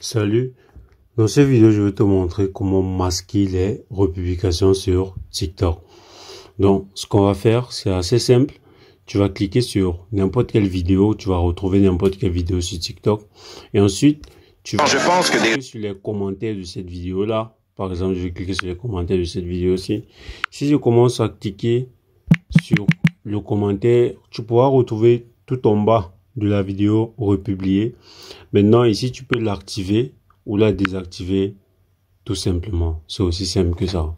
Salut, dans cette vidéo je vais te montrer comment masquer les republications sur TikTok. Donc ce qu'on va faire, c'est assez simple. Tu vas cliquer sur n'importe quelle vidéo, tu vas retrouver n'importe quelle vidéo sur TikTok. Et ensuite, tu vas cliquer sur les commentaires de cette vidéo là. Par exemple, je vais cliquer sur les commentaires de cette vidéo aussi. Si je commence à cliquer sur le commentaire, tu pourras retrouver tout en bas de la vidéo republiée. Maintenant ici tu peux l'activer ou la désactiver tout simplement, c'est aussi simple que ça.